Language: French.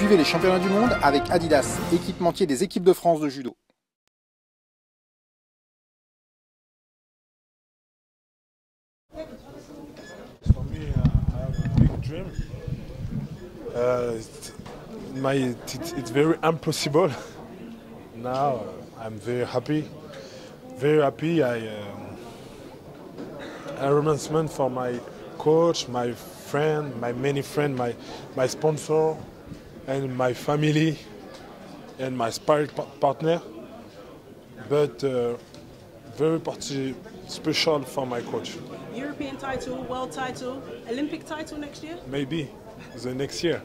Suivez les championnats du monde avec Adidas, équipementier des équipes de France de judo. For me, I have a big dream. It's very impossible. Now I'm very happy. Very happy. I remembrance for my coach, my friend, my many friends, my sponsor, and my family, and my spirit partner. But very special for my coach. European title, world title, Olympic title next year? Maybe, the next year.